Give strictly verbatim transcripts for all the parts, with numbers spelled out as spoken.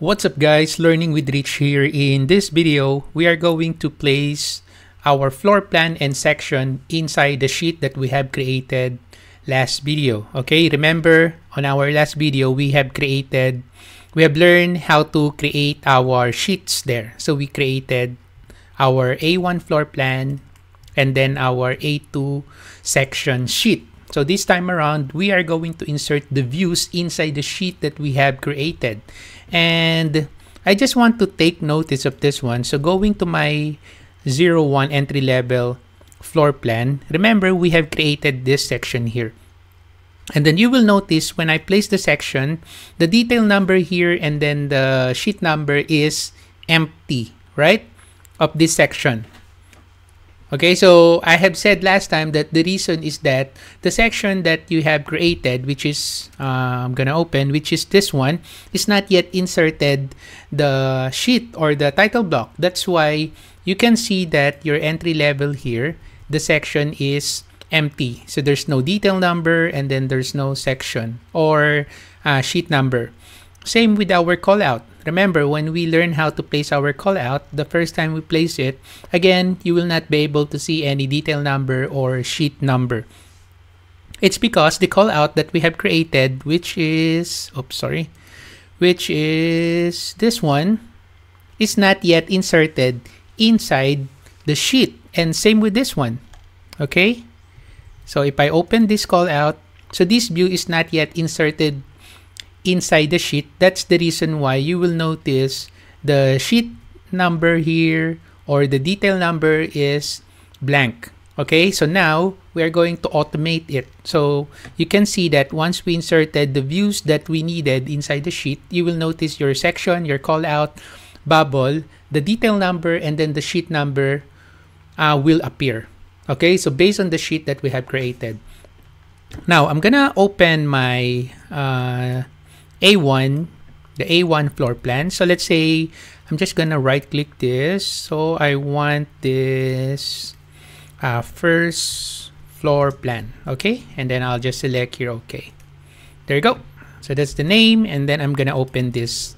What's up guys, Learning with Rich here. In this video, we are going to place our floor plan and section inside the sheet that we have created last video. Okay, remember on our last video, we have created, we have learned how to create our sheets there. So we created our A one floor plan and then our A two section sheet. So this time around, we are going to insert the views inside the sheet that we have created. And I just want to take notice of this one. So going to my zero one entry level floor plan, remember we have created this section here. And then you will notice when I place the section, the detail number here and then the sheet number is empty, right? Of this section. Okay, so I have said last time that the reason is that the section that you have created, which is, uh, I'm gonna open, which is this one, is not yet inserted the sheet or the title block. That's why you can see that your entry level here, the section is empty. So there's no detail number and then there's no section or uh, sheet number. Same with our callout. Remember, when we learn how to place our callout, the first time we place it, again, you will not be able to see any detail number or sheet number. It's because the callout that we have created, which is, oops, sorry, which is this one, is not yet inserted inside the sheet. And same with this one, okay? So if I open this callout, so this view is not yet inserted inside the sheet. That's the reason why you will notice the sheet number here or the detail number is blank. Okay, so now we are going to automate it. So you can see that once we inserted the views that we needed inside the sheet, you will notice your section, your callout, bubble, the detail number, and then the sheet number uh, will appear. Okay, so based on the sheet that we have created. Now I'm gonna open my uh, A one, the A one floor plan. So let's say I'm just gonna right click this. So I want this uh, first floor plan, okay? And then I'll just select here, okay. There you go. So that's the name and then I'm gonna open this.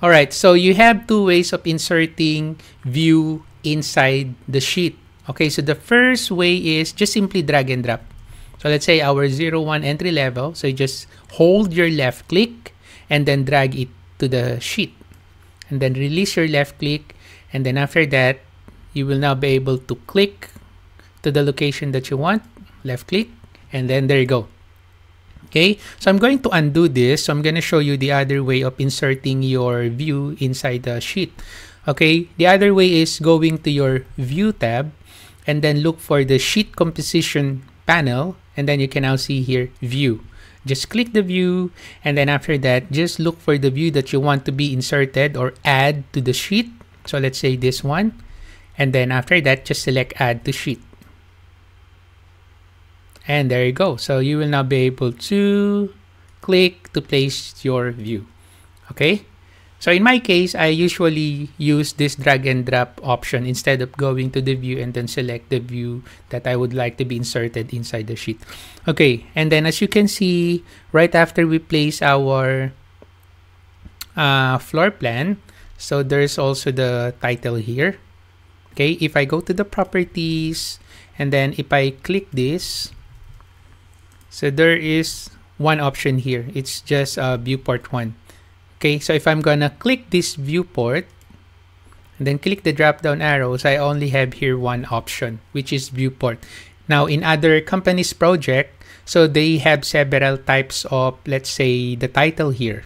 All right, so you have two ways of inserting view inside the sheet. Okay, so the first way is just simply drag and drop. So let's say our zero one entry level. So you just hold your left click and then drag it to the sheet. And then release your left click. And then after that, you will now be able to click to the location that you want. Left click. And then there you go. Okay. So I'm going to undo this. So I'm going to show you the other way of inserting your view inside the sheet. Okay. The other way is going to your view tab and then look for the sheet composition panel. And then you can now see here view. Just click the view and then after that just look for the view that you want to be inserted or add to the sheet. So let's say this one and then after that just select add to sheet. And there you go. So you will now be able to click to place your view. Okay. So in my case, I usually use this drag and drop option instead of going to the view and then select the view that I would like to be inserted inside the sheet. Okay, and then as you can see, right after we place our uh, floor plan, so there's also the title here. Okay, if I go to the properties and then if I click this, so there is one option here. It's just uh, viewport one. Okay, so if I'm gonna click this viewport and then click the drop down arrows, I only have here one option, which is viewport. Now in other companies' project, so they have several types of, let's say, the title here.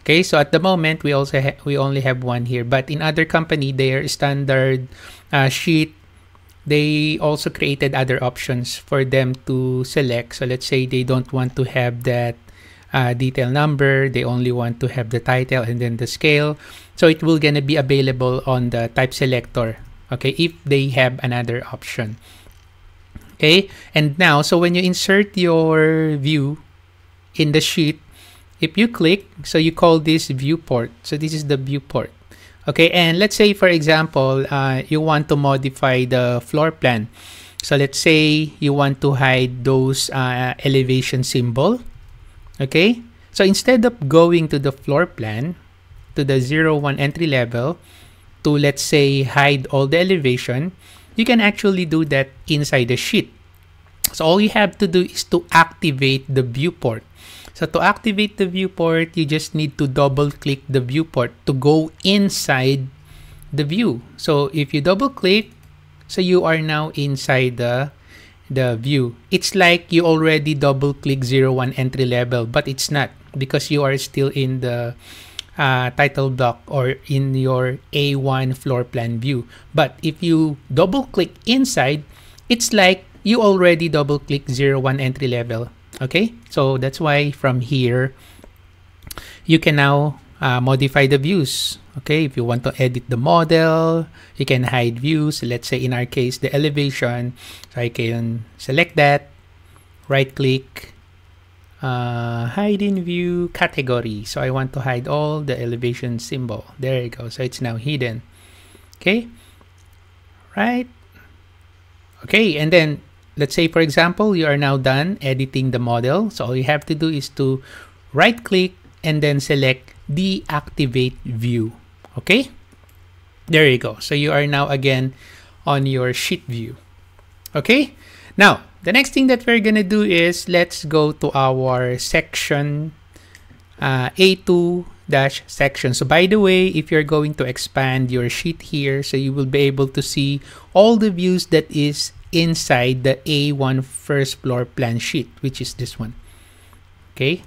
Okay, so at the moment we also ha we only have one here, but in other company, their standard uh, sheet, they also created other options for them to select. So let's say they don't want to have that Uh, detail number, they only want to have the title and then the scale. So it will gonna be available on the type selector, okay, if they have another option. Okay, and now, so when you insert your view in the sheet, if you click, so you call this viewport. So this is the viewport. Okay, and let's say, for example, uh, you want to modify the floor plan. So let's say you want to hide those uh, elevation symbol. Okay, so instead of going to the floor plan, to the zero one entry level to, let's say, hide all the elevation, you can actually do that inside the sheet. So all you have to do is to activate the viewport. So to activate the viewport, you just need to double click the viewport to go inside the view. So if you double click, so you are now inside the the view. It's like you already double click zero one entry level, but it's not, because you are still in the uh, title block or in your A one floor plan view. But if you double click inside, it's like you already double click zero one entry level. Okay, so that's why from here you can now Uh, modify the views. Okay, if you want to edit the model, you can hide views. Let's say in our case, the elevation. So I can select that, right click, uh, hide in view category. So I want to hide all the elevation symbol. There you go. So it's now hidden. Okay, right. Okay, and then let's say, for example, you are now done editing the model. So all you have to do is to right click and then select deactivate view. Okay, there you go. So you are now again on your sheet view. Okay, now the next thing that we're gonna do is let's go to our section uh, A two dash section. So by the way, if you're going to expand your sheet here, so you will be able to see all the views that is inside the A one first floor plan sheet, which is this one. Okay,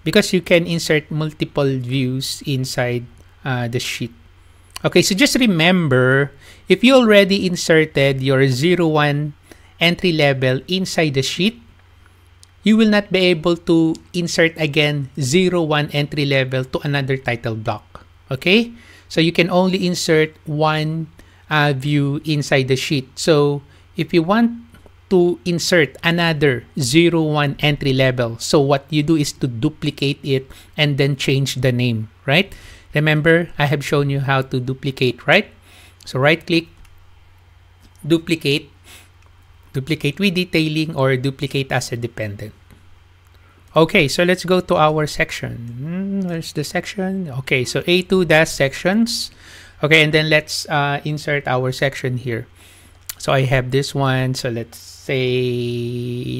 because you can insert multiple views inside uh, the sheet. Okay, so just remember, if you already inserted your zero one entry level inside the sheet, you will not be able to insert again zero one entry level to another title block. Okay, so you can only insert one uh, view inside the sheet. So if you want to insert another zero one entry level, so what you do is to duplicate it and then change the name, right? Remember, I have shown you how to duplicate, right? So right click, duplicate, duplicate with detailing, or duplicate as a dependent. Okay, so let's go to our section. Where's the section? Okay, so A two dash sections. Okay, and then let's uh, insert our section here. So I have this one. So let's say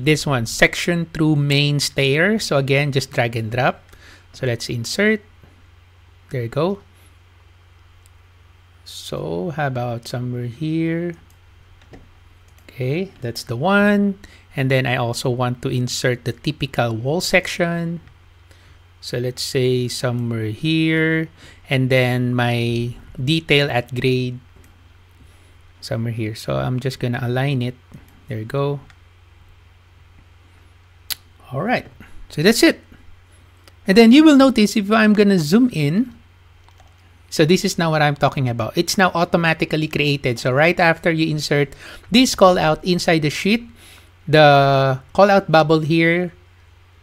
this one, section through main stair. So again, just drag and drop. So let's insert. There you go. So how about somewhere here? Okay, that's the one. And then I also want to insert the typical wall section. So let's say somewhere here. And then my detail at grade, somewhere here. So I'm just gonna align it. There you go. All right, so that's it. And then you will notice, if I'm gonna zoom in, so this is now what I'm talking about. It's now automatically created. So right after you insert this callout inside the sheet, the callout bubble here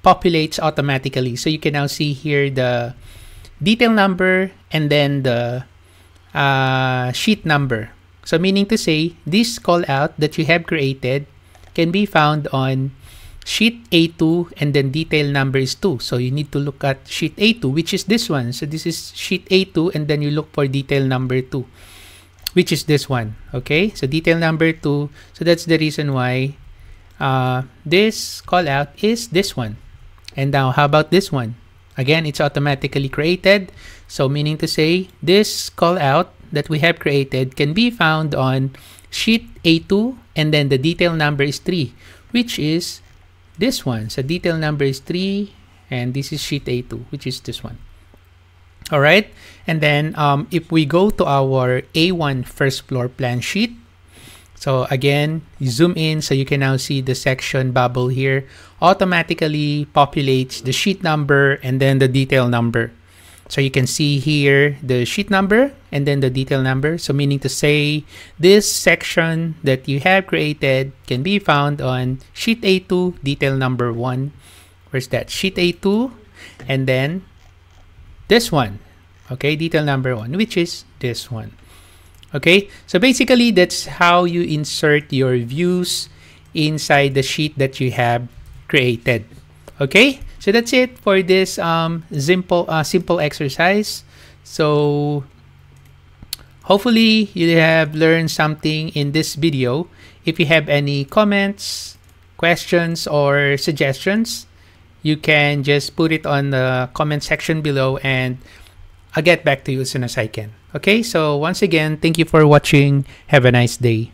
populates automatically. So you can now see here the detail number and then the uh, sheet number. So meaning to say, this callout that you have created can be found on sheet A two, and then detail number is two. So you need to look at sheet A two, which is this one. So this is sheet A two, and then you look for detail number two, which is this one. Okay, so detail number two. So that's the reason why uh, this callout is this one. And now how about this one? Again, it's automatically created. So meaning to say, this callout that we have created can be found on sheet A two, and then the detail number is three, which is this one. So detail number is three, and this is sheet A two, which is this one. All right, and then um, if we go to our A one first floor plan sheet, so again, you zoom in, so you can now see the section bubble here automatically populates the sheet number and then the detail number. So you can see here the sheet number and then the detail number. So meaning to say, this section that you have created can be found on sheet A two, detail number one. Where's that? Sheet A two, and then this one. Okay, detail number one, which is this one. Okay, so basically that's how you insert your views inside the sheet that you have created. Okay, so that's it for this um, simple, uh, simple exercise. So hopefully you have learned something in this video. If you have any comments, questions, or suggestions, you can just put it on the comment section below and I'll get back to you as soon as I can. Okay, so once again, thank you for watching. Have a nice day.